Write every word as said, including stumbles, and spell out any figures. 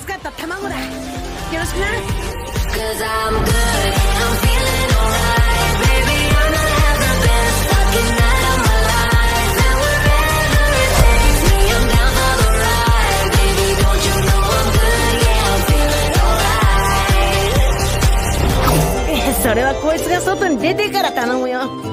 預かった卵だ。よろしくな。それはこいつが外に出てから頼むよ。